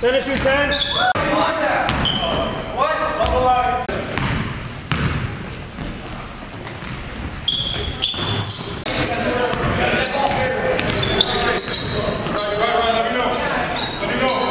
Finish your 10. What? Double line. Right, let me go.